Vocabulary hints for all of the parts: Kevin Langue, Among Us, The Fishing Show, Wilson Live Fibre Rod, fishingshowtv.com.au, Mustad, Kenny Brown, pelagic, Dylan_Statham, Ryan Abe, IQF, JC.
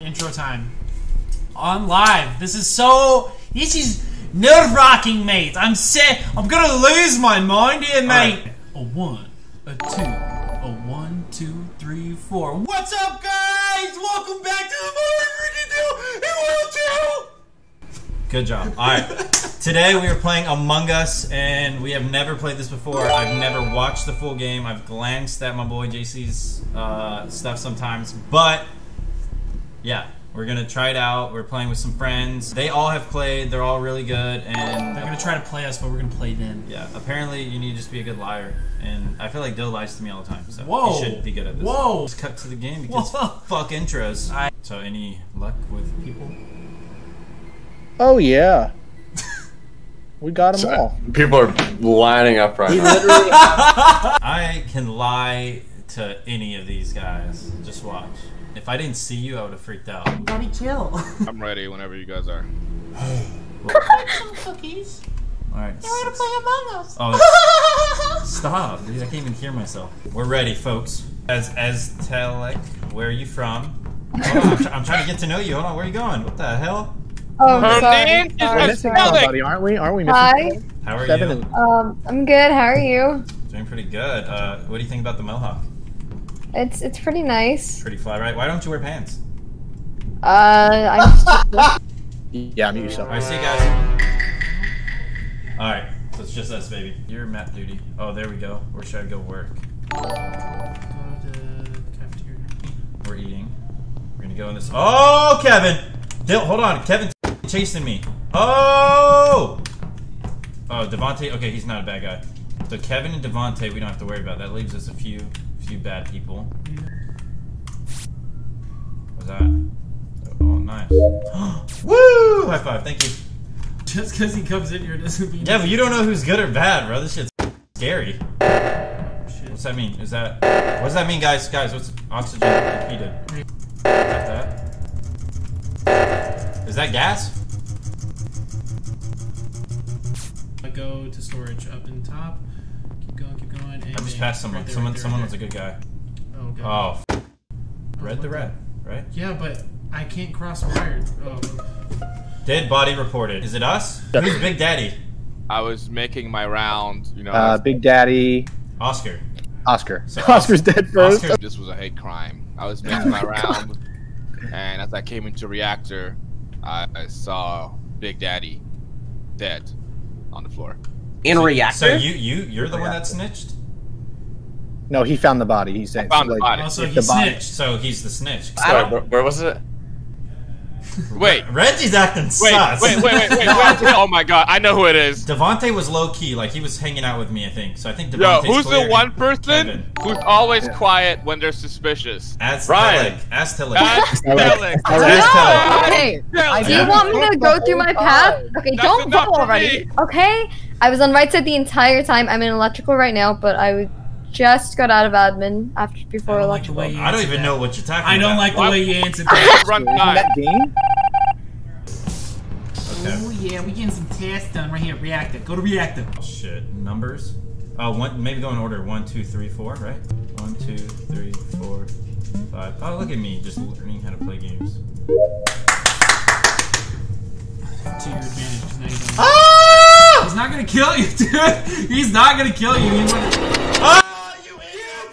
Intro time. On live. This is so... This is nerve-wracking, mate. I'm sick. I'm gonna lose my mind here, mate. Right. A one, a two, a one, two, three, four. What's up, guys? Welcome back to the Morning Review. Good job. Alright. Today we are playing Among Us, and we have never played this before. I've never watched the full game. I've glanced at my boy JC's stuff sometimes, but... Yeah, we're gonna try it out. We're playing with some friends. They all have played. They're all really good, and they're gonna try to play us, but we're gonna play them. Yeah, apparently you need to just be a good liar, and I feel like Dill lies to me all the time. So you should be good at this. Whoa! Let's cut to the game because fuck intros. So any luck with people? Oh yeah, we got them all. People are lining up right now. I can lie to any of these guys. Just watch. If I didn't see you, I would have freaked out. Daddy, chill. I'm ready whenever you guys are. Some cookies. All right. You want to play Among Us? Oh, stop! Dude, I can't even hear myself. We're ready, folks. As Aztelec, where are you from? Hold on, I'm trying to get to know you. Hold on, where are you going? What the hell? Oh, sorry. We're missing somebody, aren't we? Aren't we missing? Hi. How are you? I'm good. How are you? Doing pretty good. What do you think about the Mohawk? It's pretty nice. Pretty fly, right? Why don't you wear pants? I'm yeah, mute yourself. Alright, see you guys. Alright, so it's just us, baby. You're map duty. Oh, there we go. Or should I go work? Go to the cafeteria. We're eating. We're gonna go in this- Oh, Kevin! Dill, hold on, Kevin's chasing me. Oh! Oh, Devontae, okay, he's not a bad guy. So Kevin and Devontae, we don't have to worry about. That leaves us a few bad people. What's that? Oh, nice. Woo! High five, thank you. Just because he comes in here doesn't mean... Yeah, but you don't know who's good or bad, bro. This shit's scary. Shit. What's that mean? Is that... What does that mean, guys? Guys, what's oxygen repeated? Is that that? Is that gas? I go to storage up in top. Keep going. I just passed someone. Someone was a good guy. Oh, okay. Oh, f read the red, right? Yeah, but I can't cross wired. Oh. Dead body reported. Is it us? Who's Big Daddy? I was making my round, you know. Big Daddy. Oscar. Oscar. So Oscar's dead first. Oscar. This was a hate crime. I was making my round, and as I came into reactor, I saw Big Daddy dead on the floor. In reactor. So you're the one that snitched? No, he found the body. He said found the body. Also, he snitched, so he's the snitch. Sorry, where was it? Wait, Reggie's acting sus. Wait. Oh my god, I know who it is. Devontae was low key, like he was hanging out with me, I think. So I think Devontae's who's clear. The one person Kevin. Who's always quiet when they're suspicious? Aztelec. Aztelec. Okay. Do you want me to go through my path? Okay, that's don't go already. Me. Okay. I was on right side the entire time. I'm in electrical right now, but I just got out of admin before electrical. Like I don't even know what you're talking about. I don't like the way you answered that. Run that game? Okay. Oh yeah, we getting some tasks done right here. Reactor. Go to reactor. Oh shit. Numbers? Oh, one, maybe go in order. 1, 2, 3, 4, right? 1, 2, 3, 4, 5. Oh, look at me just learning how to play games. To your advantage. He's not gonna kill you, dude! He's not gonna kill you! Oh, you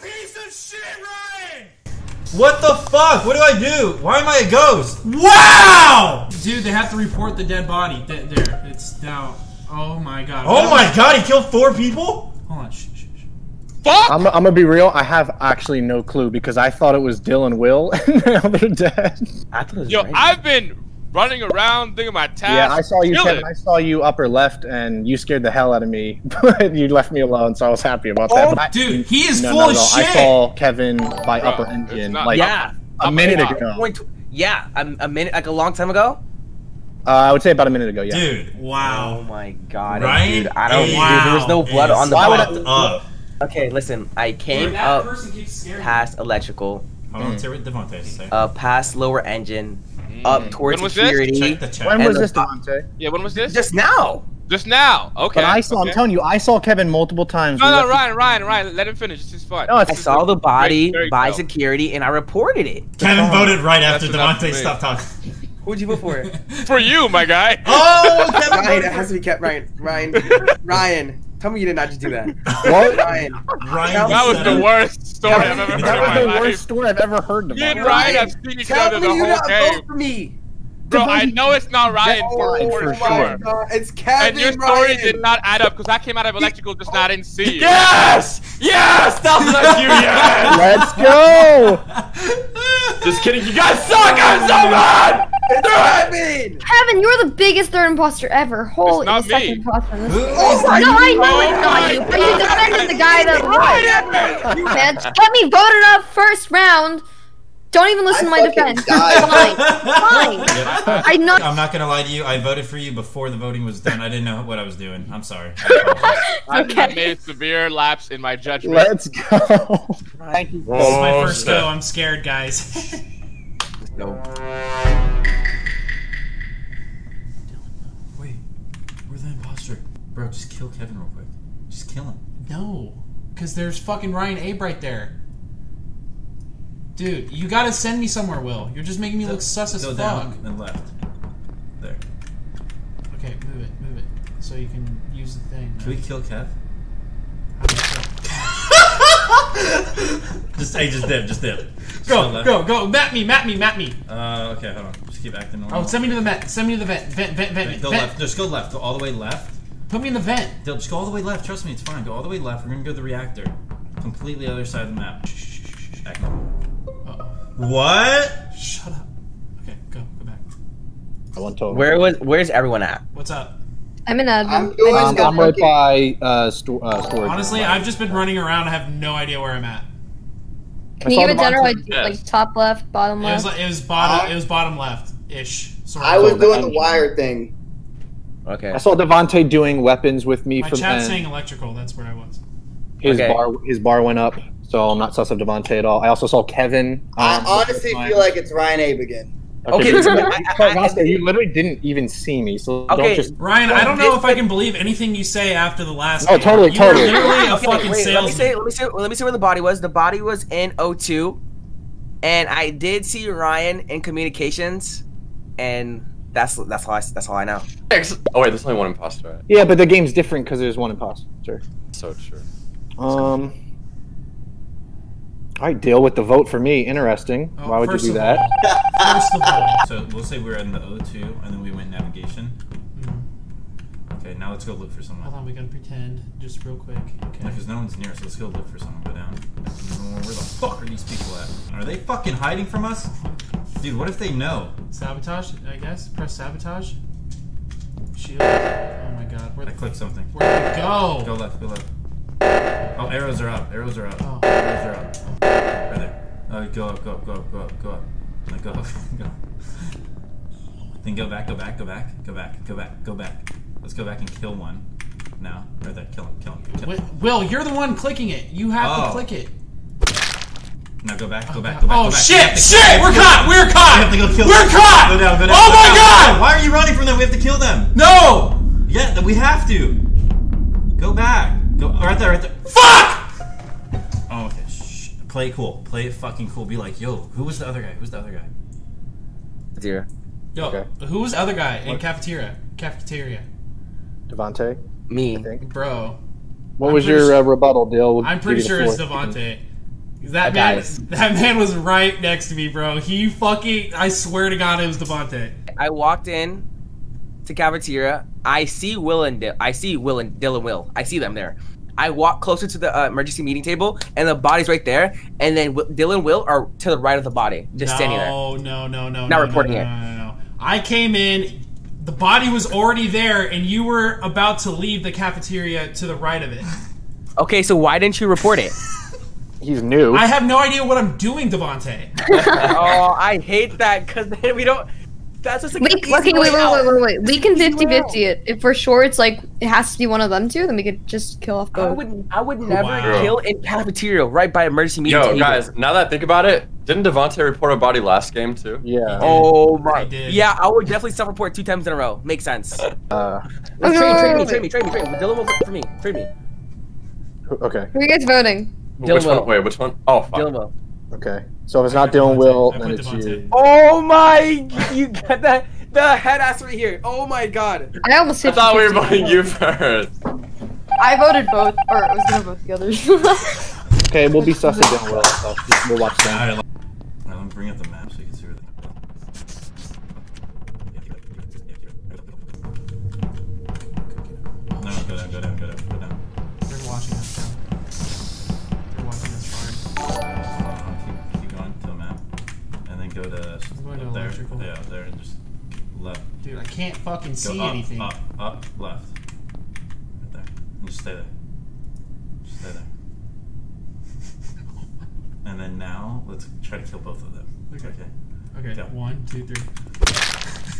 piece of shit, Ryan! What the fuck? What do I do? Why am I a ghost? Wow! Dude, they have to report the dead body. There. It's now. Oh my god. Oh my god, he killed 4 people? Hold on, shh. Fuck! I'm gonna be real, I have actually no clue because I thought it was Dylan and Will, and now they're dead. Yo, right. I've been running around, thinking my task. Yeah, I saw you, Kevin. I saw you upper left, and you scared the hell out of me. But you left me alone, so I was happy about that. But dude, he is full of shit. I saw Kevin by upper engine, like a minute ago. Yeah, a minute, like a long time ago. I would say about a minute ago. Yeah. Dude, wow. Oh my god, dude, I don't. Dude, there was no blood on the body. Okay, listen, I came up past electrical. Hold on, see what Devontae said. Past lower engine. Up towards security. When was this, Devontae? Yeah, when was this? Just now. Just now. Okay. But I saw. Okay. I'm telling you, I saw Kevin multiple times. No, no, Ryan, let him finish. This is fun. No, I saw the body by security, and I reported it. Kevin voted right after Devontae stopped talking. Who'd you vote for? For you, my guy. Oh, Kevin. Ryan, it has to be kept. Ryan. Tell me you did not just do that. What? Ryan, that was the worst story I've ever heard. That was the worst story I've ever heard. You and Ryan have seen each other the whole game. Tell me you not vote for me. Bro, I know it's not Ryan for sure. God. It's Kevin. And your story did not add up because I came out of electrical just now. I didn't see you. Yes! Yes! That was like you, yes! Let's go! Just kidding. You guys suck! I'm so mad! It's Kevin! Kevin, you're the biggest third imposter ever. Holy fucking imposter. Oh my God! No, I know it's not you, but you defended the guy that won. You bitch. Let me vote it up first round. Don't even listen to my defense. Fine. I'm not gonna lie to you. I voted for you before the voting was done. I didn't know what I was doing. I'm sorry. I made a severe lapse in my judgment. Let's go. Thank you. This is my first go. I'm scared, guys. No. Wait, we're the imposter, bro. Just kill Kevin real quick. Just kill him. No, because there's fucking Ryan Abe right there. Dude, you gotta send me somewhere, Will. You're just making me look sus as fuck. Go down and left. There. Okay, move it, move it. So you can use the thing. Can we kill Kev? Just dip. Go, map me. Okay, hold on. Just keep acting normal. Oh, send me to the vent. Send me to the vent. Vent. Go left. Just go left. Go all the way left. Put me in the vent. Dill, just go all the way left. Trust me, it's fine. Go all the way left. We're gonna go to the reactor. Completely other side of the map. Shh. Act normal. What? Shut up. Okay, go back. I want to. Where's everyone at? What's up? I'm in Admin. I'm right by storage. Honestly, I've just been running around. I have no idea where I'm at. Can you give a general idea, like top left, bottom left? It was bottom left ish. I was doing the wire thing. Okay. I saw Devontae doing weapons with me. My chat's saying electrical. That's where I was. His bar went up. So I'm not sus of Devontae at all. I also saw Kevin. I honestly feel like it's Ryan Abe again. Okay, you literally didn't even see me, so don't just... Ryan, I don't know if I can believe anything you say after the last game. Oh, totally. You were literally a fucking salesman. Let me see where the body was. The body was in O2, and I did see Ryan in communications, and... That's all I know. Oh wait, there's only one imposter, right? Yeah, but the game's different because there's one imposter. So true. All right, Dill with the vote for me. Interesting. Why would you do that? So we'll say we're in the O2, and then we went navigation. Mm-hmm. Okay, now let's go look for someone. Hold on, we gotta pretend, just real quick. Okay. Because no one's near, so let's go look for someone. Go down. Where the fuck are these people at? Are they fucking hiding from us? Dude, what if they know? Sabotage, I guess. Press sabotage. Shield. Oh my God. I clicked something. Where'd it go? Go left. Go left. Oh, arrows are up. Arrows are up. Oh. Arrows are up. Right there. Go up. Now go. Then go back. Let's go back and kill one. Now, right there. Kill him. Will, you're the one clicking it. You have to click it. Now go back. Oh shit! We're caught! We're caught! Go down. Oh my God! Why are you running from them? We have to kill them. No! Yeah, we have to. Go back. Go right there. Fuck! Oh, okay. Shh. Play cool. Play it fucking cool. Be like, yo, who was the other guy? Cafeteria. Yo, okay. Who was the other guy in cafeteria? Devontae. Me. I think. Bro. What was your rebuttal, Dill? I'm pretty sure it's Devontae. That man was right next to me, bro. He fucking... I swear to God, it was Devontae. I walked in to cafeteria. I see Will and Dill. I see them there. I walk closer to the emergency meeting table, and the body's right there. And then Dylan and Will are to the right of the body, just standing there. No. I came in. The body was already there, and you were about to leave the cafeteria to the right of it. Okay, so why didn't you report it? He's new. I have no idea what I'm doing, Devontae. Oh, I hate that because we don't. That's just like wait. We can 50-50 it. If we're sure it's like it has to be one of them two, then we could just kill off both. I would never kill in cafeteria right by emergency meeting. Yo, guys, now that I think about it, didn't Devontae report a body last game too? Yeah. Oh my. Yeah, I would definitely self-report 2 times in a row. Makes sense. Trade me. Dylan will vote for me. Trade me. Okay. Who are you guys voting? Which one? Oh, fuck. Dylan will. Okay. So if it's not Dylan Will, then it's you. Oh my! You got that the head ass right here. Oh my god! I almost hit. I thought we were voting you first. I voted both, or I was gonna vote the others. Okay, we'll be sussing Dylan Will. So we'll watch that. I'm gonna bring up the map so you can see where they. No, go down. They're watching us down. They're watching us hard. Go to up there. Yeah, there and just left. Dude, I can't fucking see anything. Up, left. Right there. And just stay there. And then now, let's try to kill both of them. Okay. Go. 1, 2, 3.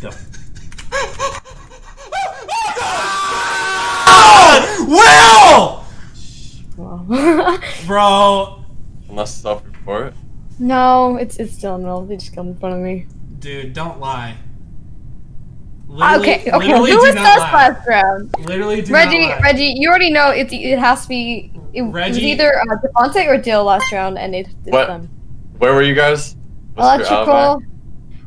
Go. Oh, Will! Bro! Unless self-report. No, it's Dylan Will. They just come in front of me. Dude, don't lie. Okay. Who was sus last round? Literally, Reggie, you already know it has to be. It was either Devontae or Dylan last round, and it's them. Where were you guys? Electrical.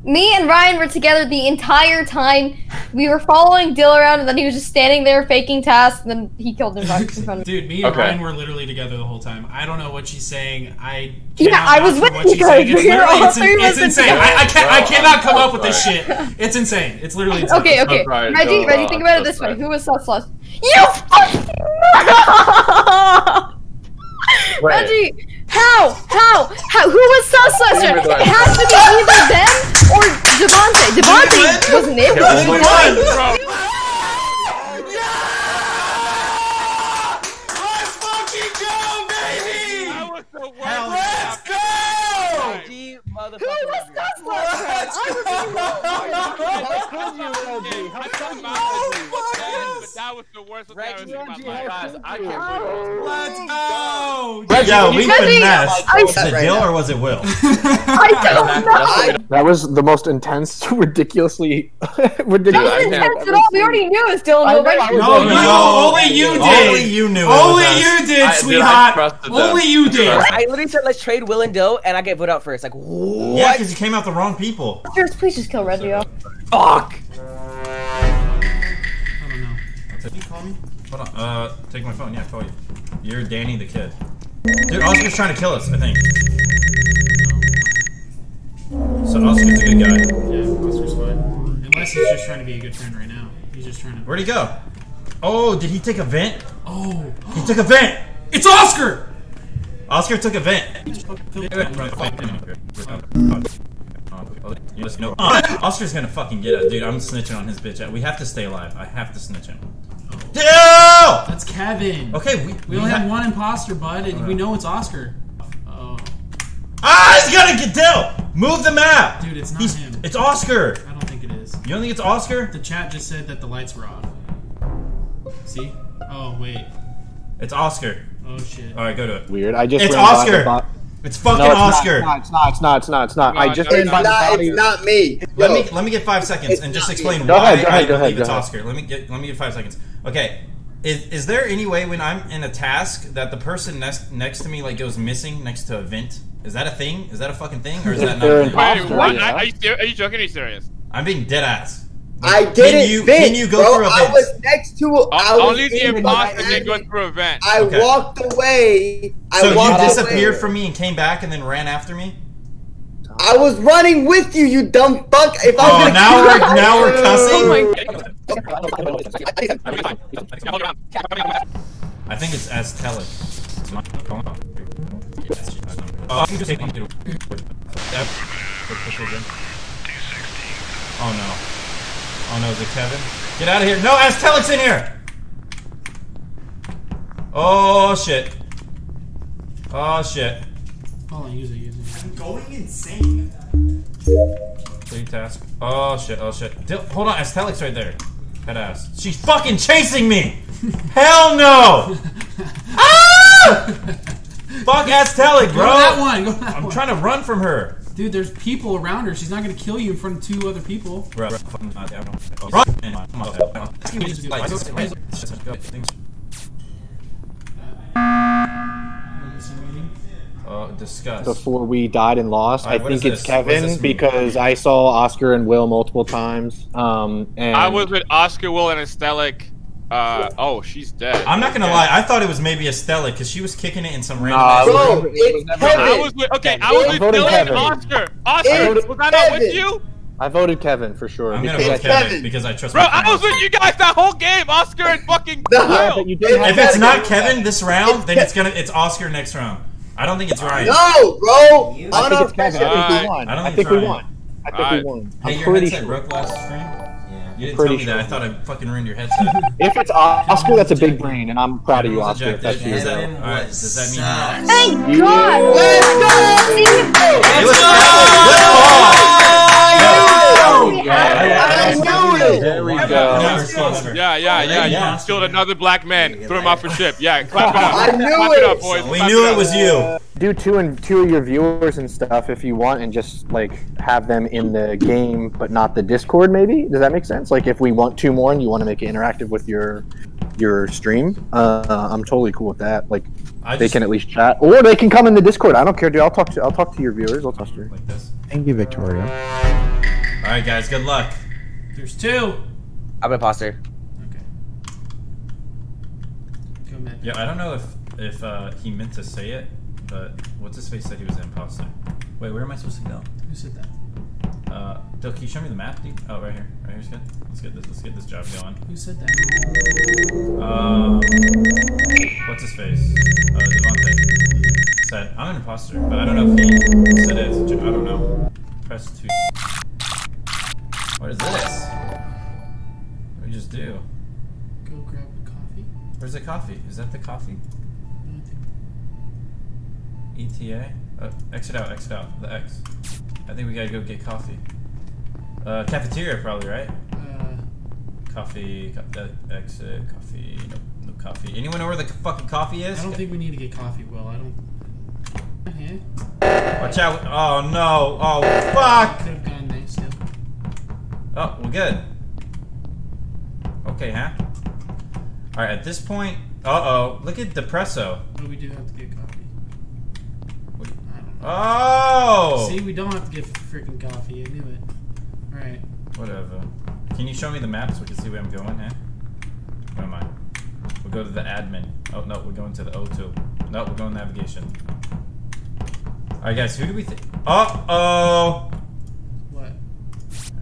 Me and Ryan were together the entire time. We were following Dylan around, and then he was just standing there faking tasks, and then he killed him in front of me. Dude, me and Ryan were literally together the whole time. I don't know what she's saying. I was with you guys. It's insane. I cannot come up with this shit. It's insane. It's literally insane. Okay. Reggie, think about it this way. Who was sus last? You fucking Reggie! How? Who was sus last round? It has to be either them or Devontae. Devontae wasn't it? Let's fucking go, baby! Let's go! Who was sus last round? That was the worst we finessed. Was it Dill or was it Will? I don't know. That was the most intense, ridiculously intense at all. We already knew it was Dill and Will. No, only you did. Only you knew it. Only you did, sweetheart. Only you did. I literally said let's trade Will and Dill, and I get voted out first. Like what? Yeah, because you came out the wrong people. Please just kill Reggie. Fuck. Did you call me? Hold on. Take my phone. Yeah, call you. You're Danny the Kid. Dude, Oscar's trying to kill us, I think. So Oscar's a good guy. Yeah, Oscar's fine. Unless he's just trying to be a good friend right now. He's just trying to... Where'd he go? Oh, did he take a vent? Oh. He took a vent! It's Oscar! Oscar took a vent. Oscar's gonna fucking get us, dude. I'm snitching on his bitch. We have to stay alive. I have to snitch him. Dill! That's Kevin. Okay, we only have one imposter, bud, and we know it's Oscar. Oh. Ah, he's gonna get Dill! Move the map! Dude, it's not him. It's Oscar! I don't think it is. You don't think it's Oscar? The chat just said that the lights were off. See? Oh, wait. It's Oscar. Oh, shit. Alright, go to it. Weird. It's Oscar! It's fucking Oscar. It's not. It's not me. Let me get 5 seconds and just explain why I believe it's Oscar. Let me get 5 seconds. Okay. Is there any way when I'm in a task that the person next to me like goes missing next to a vent? Is that a thing? Is that a fucking thing? Or is that not? Wait, what? Yeah. Are you joking? Are you serious? I'm being dead ass. I didn't vent. Can you go through a vent? I was next to only the imposter can go through a vent. I walked away. So you disappeared from me and came back and then ran after me? I was running with you, you dumb fuck. Now we're cussing. Oh my god. I think it's Aztelic. It's not going on. I can just take one. Oh no. Oh no, is it Kevin? Get out of here! No, Aztelic's in here! Oh shit. Hold on, use it. I'm going insane. Clean task. Oh shit, oh shit. Hold on, Astelic's right there. Headass. She's fucking chasing me! Hell no! Ah! Fuck Astelic, bro! Go that one, go that one. I'm trying to run from her. Dude, there's people around her. She's not gonna kill you in front of two other people. Run! Discuss. Before we died and lost, right, I think it's Kevin because I saw Oscar and Will multiple times. And I was with Oscar, Will, and Astelic. Oh, she's dead. I'm not gonna lie. I thought it was maybe Astelic because she was kicking it in some random. Bro, it's Kevin. I was with, okay, I was with Dylan and Oscar. Oscar, was I not with you? I voted Kevin for sure. I'm gonna vote Kevin because I trust. Bro, I was with you guys that whole game, Oscar and fucking Will. If it's not Kevin this round, then it's Oscar next round. I don't think it's Ryan. No, bro. I think it's Kevin. I think we won. I think we won. Hey, your headset broke last stream. You didn't tell me that. I thought I fucking ruined your headset. If it's Oscar, that's a big brain, and I'm proud of you, Oscar. That's you. Alright, does that mean? Thank God! Let's go! Let's go! I knew it! There we go. Yeah, yeah, yeah. You killed another black man. Threw him off a ship. Yeah, clap it up. I knew it, boys. We knew it was you. Do two of your viewers and stuff if you want, and just like have them in the game but not the Discord. Maybe does that make sense? Like if we want two more and you want to make it interactive with your stream, I'm totally cool with that. Like they can at least chat, or they can come in the Discord. I don't care, dude. I'll talk to your viewers. I'll talk to you. Like this. Thank you, Victoria. All right, guys. Good luck. There's two. I'm imposter. Okay. Go, man. Yeah, I don't know if he meant to say it. But what's his face said he was an imposter. Wait, where am I supposed to go? Who said that? Dill, can you show me the map, dude? Oh, right here. Right here's good. Let's get this job going. Who said that? What's his face? Devontae said I'm an imposter, but I don't know if he said it. I don't know. Press 2. What is this? What do we just do? Go grab the coffee. Where's the coffee? Is that the coffee? ETA? Exit out, the X. I think we gotta go get coffee. Cafeteria probably, right? Coffee, exit, coffee, no coffee. Anyone know where the fucking coffee is? I don't think we need to get coffee, Will, I don't... Watch out, oh no, oh fuck! Could have gone nice, yeah. Oh, we're good. Okay, huh? Alright, at this point, uh-oh, look at Depresso. But we do have to get coffee. Oh! See, we don't have to get freaking coffee. I knew it. Alright. Whatever. Can you show me the map so we can see where I'm going, eh? Where am I? We'll go to the admin. Oh, no, we're going to the O2. No, we're going navigation. Alright, guys, who do we think? Uh-oh! What?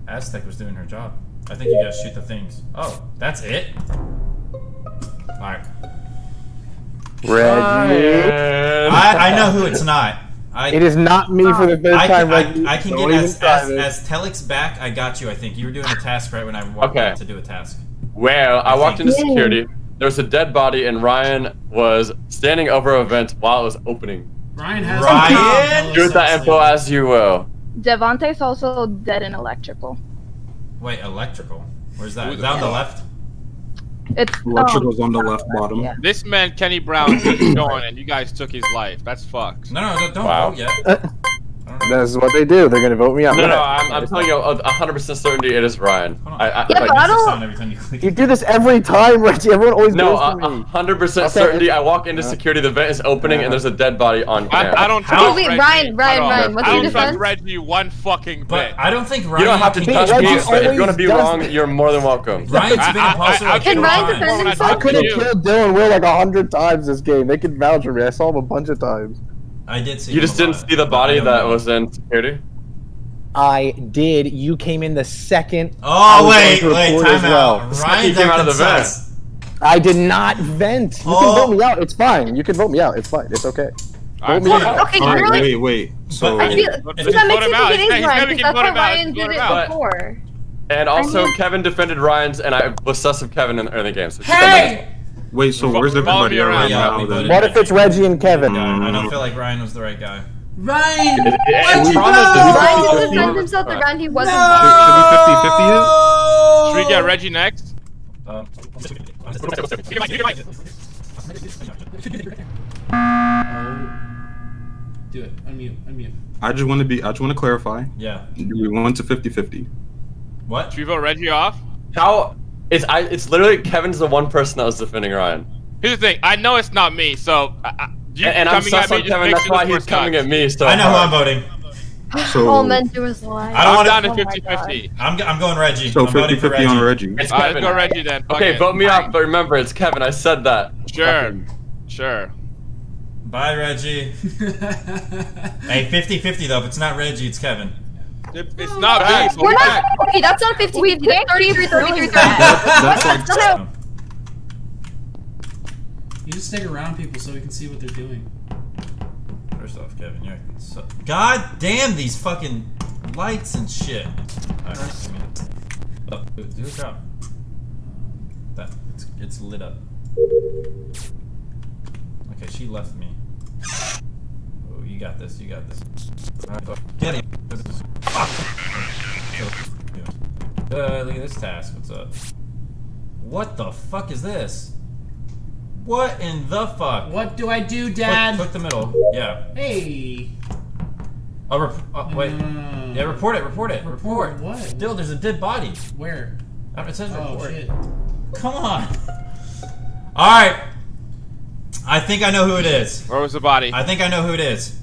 Aztec was doing her job. I think you gotta shoot the things. Oh, that's it? Alright. Red. I know who it's not. It is not me for the third time. I can get as Telix back. I got you. I think you were doing a task right when I walked out to do a task. Well, I walked into security. There was a dead body, and Ryan was standing over a vent while it was opening. Ryan has. Ryan, do with that info as you will. Devontae's also dead in electrical. Wait, electrical? Where's that? Is that on the left? It's electrical's on the left bottom. Yeah. This man Kenny Brown keeps going, and you guys took his life. That's fucked. No, don't vote yet. That's what they do. They're gonna vote me out. No, I'm telling you, 100% certainty it is Ryan. You do this every time, Reggie. Everyone always votes for me. No, 100% certainty. I walk into security, the vent is opening, and there's a dead body on camera. I don't trust Reggie. Ryan, what's your defense? I don't trust Reggie one fucking bit. I don't think Ryan. You don't have to touch me. If you're gonna be wrong, you're more than welcome. Ryan's been impossible. Can Ryan defend himself? I could have killed Dylan Will like 100 times this game. They could vouch for me. I saw him a bunch of times. I did see. You just didn't see the body that was in security? I did. You came in the second. Oh, wait, time out. Ryan came out of the vent. I did not vent. You can vote me out. It's fine. You can vote me out. It's fine. It's okay. Vote me out. Wait. So I feel like he's going to get Ryan did it before. And also, Kevin defended Ryan's, and I was sus of Kevin in the early games. Hey! Wait, so where's everybody around now? What if it's Reggie and Kevin? I don't feel like Ryan was the right guy. Ryan! Why'd you go? Ryan defends himself the round he wasn't. No! Should we 50-50 it? Should we get Reggie next? Do it. Unmute. Unmute. I just want to clarify. Yeah. Do we want to 50-50? What? Should we vote Reggie off? How? It's literally Kevin's the one person that was defending Ryan. Here's the thing. I know it's not me, so... And I'm sus on Kevin, that's why he's coming at me. So I know who I'm voting. So, all men do is lie. I don't want down to 50-50. I'm going Reggie. So 50-50 on Reggie. It's Kevin. Let's go Reggie then. Okay, vote me off, but remember, it's Kevin. I said that. Sure. Sure. Bye, Reggie. Hey, 50-50 though. If it's not Reggie, it's Kevin. It's not me. So okay, that's not 50-50. We 33-33. That's like... You just stick around people so we can see what they're doing. First off, Kevin, you're acting so... God damn these fucking lights and shit. Alright, do a job. That, it's lit up. Okay, she left me. Oh, you got this, you got this. Get him. Fuck. Look at this task, what's up? What the fuck is this? What in the fuck? What do I do, Dad? Click the middle. Yeah. Hey. Oh, wait. Yeah, report it. Report it. Report. What? Still, there's a dead body. Where? It says report. Oh, shit. Come on. All right. I think I know who it is. Where was the body? I think I know who it is.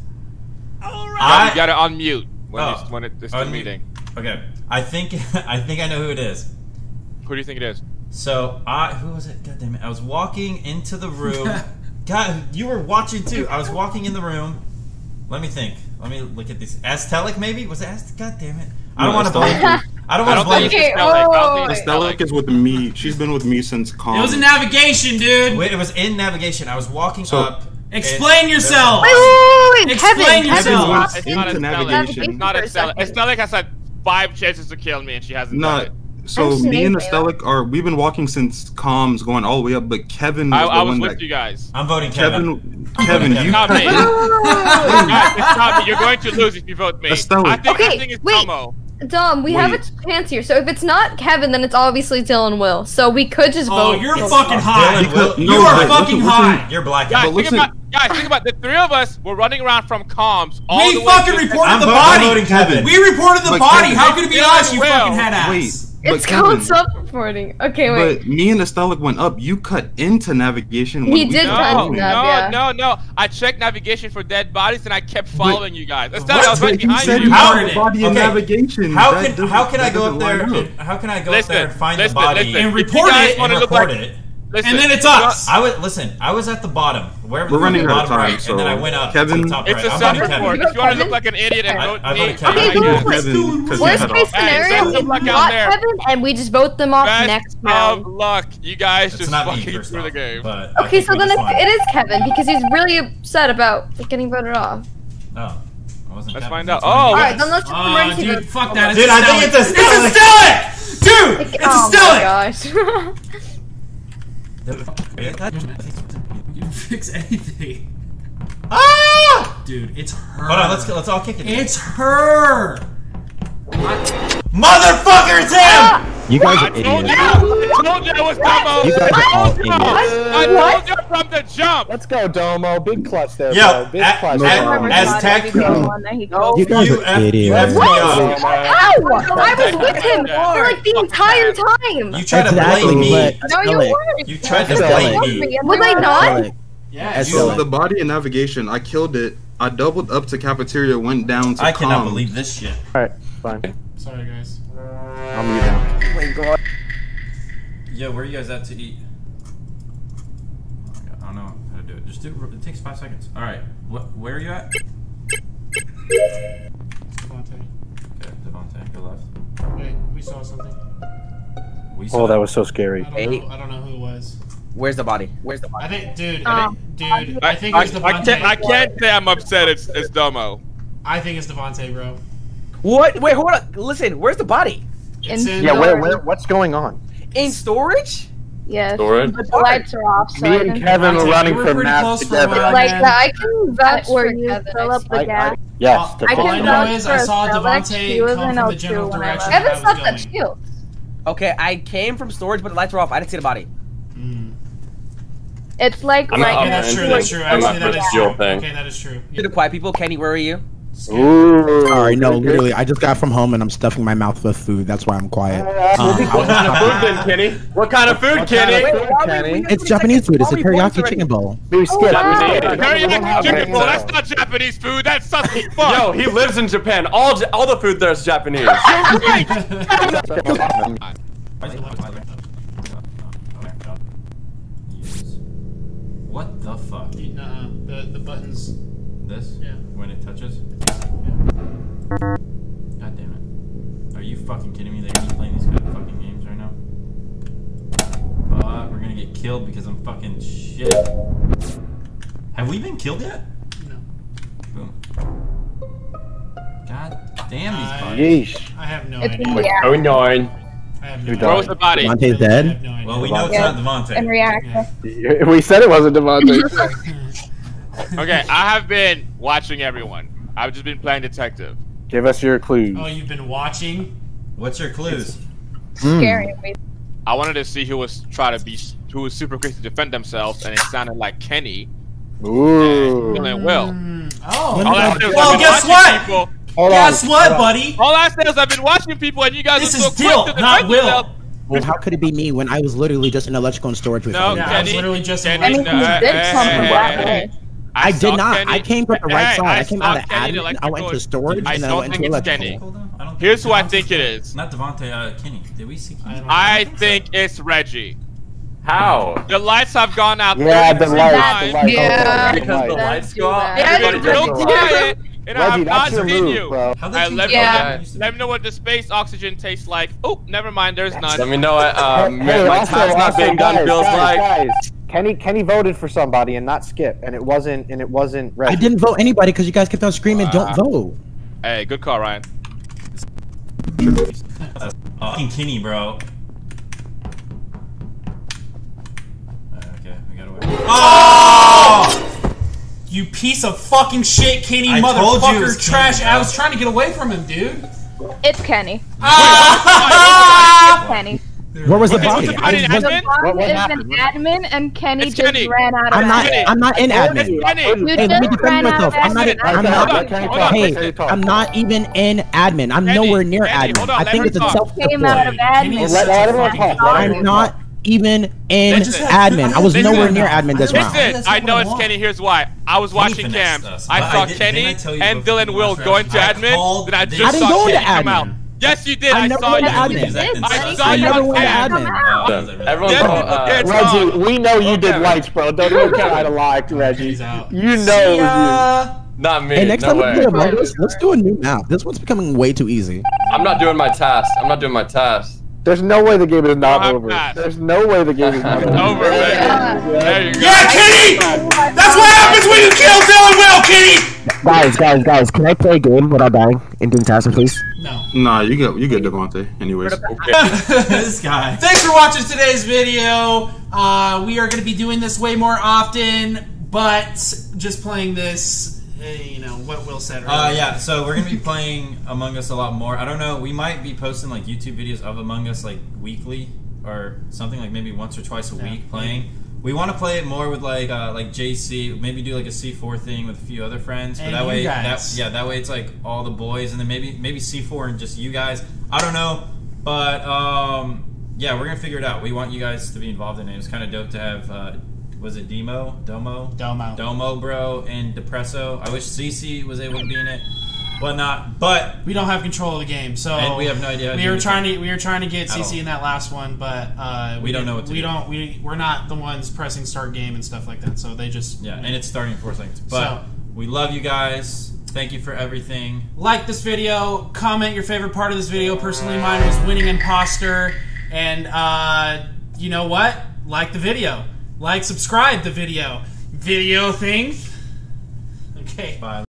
All right. You gotta unmute when it's the meeting. Okay. I think I know who it is. Who do you think it is? So who was it? God damn it! I was walking into the room. God, you were watching too. I was walking in the room. Let me think. Let me look at these. Astelic, maybe? Was it Astelic? God damn it! I don't want to blame. I don't want to blame. Astelic is with me. She's been with me since Calm. It was in navigation, dude. Wait, it was in navigation. I was walking up. Explain yourself. Wait, explain yourself. It's not navigation. Not Astelic. Astelic has had 5 chances to kill me, and she hasn't done it. So me and Astelic we've been walking since Comms going all the way up, but Kevin was the one with you guys. I'm voting Kevin. Kevin, you not me. Guys, it's not me. You're going to lose if you vote me. Astelic. I think it's Tomo. Dom, we have a chance here. So if it's not Kevin, then it's obviously Dylan Will. So we could just vote. Oh, you're fucking high. You are fucking high. You're black. Guys, think about the 3 of us were running around from Comms all the way. We fucking reported the body. I'm voting Kevin. We reported the body. How could it be us? You fucking head ass. But it's Kevin, called self-reporting. Okay, wait. But me and Astelic went up. You cut into navigation. He did cut into navigation. No. I checked navigation for dead bodies, and I kept following you guys. Astelic, I was right behind you. Navigation. How can I go up there? How can I go up there and find the body and report it? And then it's us. I was at the bottom. We're running out of time, so... And then I went up. Kevin, it's a self-report. If you want to look like an idiot and vote me... Okay, go for it. Worst case scenario, we got Kevin, and we just vote them off next round. Best of luck. You guys just fucking through the game. Okay, so then it is Kevin, because he's really upset about getting voted off. Oh. Let's find out. Oh! Alright, then let's just... Dude, fuck that. Dude, I think it's Astelic! Dude! It's Astelic! Oh my gosh. You fix anything. Ah! Dude, it's her. Hold on, let's all kick it. It's her. Motherfucker, it's him! You guys are idiots. I told you it was Domo. You guys are all idiots. I told you from the jump. Let's go, Domo. Big clutch there, bro. Big clutch. As tech, you guys are idiots. Ow! I was with him for like the entire time. You tried to blame me. No, you weren't. You tried to blame me. Was I not? Yeah. So the body in navigation, I killed it. I doubled up to cafeteria, went down to comms. I cannot believe this shit. All right. Fine. Sorry, guys. I'll mute out. Oh my god. Yo, where are you guys at to eat? I don't know how to do it. Just do it. It takes 5 seconds. Alright. Where are you at? Devontae. Okay, Devontae, go left. Wait, we saw something. That was so scary. I don't know who it was. Where's the body? I think, I think it's Devontae. I can't say I'm upset. It's Domo. I think it's Devontae, bro. What? Wait, hold on. Listen, where's the body? What's going on? In storage? Yes, but the lights are off. So me and Kevin are running for math together. Like, I can vote where you fill up the gas. Yes, the all I know is I saw Devontae come from the general direction. Kevin's not that shield. Okay, I came from storage, but the lights were off. I didn't see the body. It's like that's true. That's true. Actually, that is true. Okay, that is true. To the quiet people, Kenny, where are you? Ooh. Sorry, no, literally, I just got from home and I'm stuffing my mouth with food. That's why I'm quiet. What kind of food then, Kenny? What kind of food, Kenny? It's Japanese food. It's a teriyaki chicken bowl. Teriyaki chicken bowl. That's not Japanese food. That's something fuck. Yo, he lives in Japan. All the food there is Japanese. What the fuck? Nuh-uh. The buttons. This? Yeah. When it touches? Yeah. God damn it. Are you fucking kidding me? They keep playing these kind of fucking games right now? Fuck, we're gonna get killed because I'm fucking shit. Have we been killed yet? No. Boom. God damn these bodies. I have no idea. Yeah. Oh, no. I have no idea. Where was the body? Devontae's dead? No, well, we know it's not Devontae. And yeah. We said it wasn't Devontae. Okay, I have been watching everyone. I've just been playing detective. Give us your clues. Oh, you've been watching? What's your clues? Scary. I wanted to see who was who was super quick to defend themselves, and it sounded like Kenny. Ooh. And Will. Oh. Well, guess what? People. Guess what, buddy? All I said is I've been watching people, and you guys are so quick to defend yourself. Well, how could it be me when I was literally just in electrical and storage with you? No, I was literally just in electrical and storage. I did not. Kenny. I came from the right side. I came out of admin. I went to storage, and then I went to electrical. Here's who I think it is. Not Devontae, Kenny. Did we see Kenny? I think it's Reggie. How? The lights have gone out. Yeah, the lights. Yeah. Because the lights go out. Everybody's real quiet, and I have not seen you. Let me know what the space oxygen tastes like. Oh, never mind. There's none. Let me know what my time's not being done feels like. Kenny voted for somebody and not Skip, and it wasn't Reggie. I didn't vote anybody because you guys kept on screaming, "Don't vote." Hey, good call, Ryan. Fucking Kenny, bro. Okay, we gotta wait. Oh! You piece of fucking shit, Kenny, motherfucker, trash! Kenny, I was trying to get away from him, dude. It's Kenny. Ah! It's Kenny. Where was the body? The body is in admin, and Kenny just ran out of admin. I'm not in admin. Hey, let me defend myself. I'm not even in admin. I'm nowhere near admin. I think it's a self-deploy. I'm not even in admin. I was nowhere near admin this round. I know it's Kenny. Here's why. I was watching cams. I saw Kenny and Dylan Will going to admin, then I just saw Kenny come out. Yes, you did. I saw you. Reggie, we know you did lights, bro. Don't even try to lie to Reggie. You know you. Not me. Hey, next time we do Among Us, let's do a new map. This one's becoming way too easy. I'm not doing my task. There's no way the game is not over. There's no way the game is not over. There you go. Yeah, Kenny! That's what happens when you kill Dylan Will, Kenny! Guys, can I play a game without dying and doing tasks, please? No. Nah, you get Devontae. Anyways. Okay. This guy. Thanks for watching today's video. We are going to be doing this way more often, but just playing this, you know, what Will said earlier. Yeah, so we're going to be playing Among Us a lot more. I don't know. We might be posting, like, YouTube videos of Among Us, like, weekly or something, like, maybe once or twice a week playing. We want to play it more with like JC, maybe do like a C4 thing with a few other friends. But that way, that way it's like all the boys, and then maybe C4 and just you guys. I don't know, but yeah, we're gonna figure it out. We want you guys to be involved in it. It was kind of dope to have. Was it Domo, bro, and Depresso. I wish CC was able to be in it. But we don't have control of the game, so and we have no idea. We were trying to get CC in that last one, but we don't know what to do. We're not the ones pressing start game and stuff like that. So they just and it's starting in 4 seconds. But we love you guys. Thank you for everything. Like this video. Comment your favorite part of this video. Personally, mine was winning imposter. And you know what? Like the video. Like, subscribe the video. Video thing. Okay. Bye.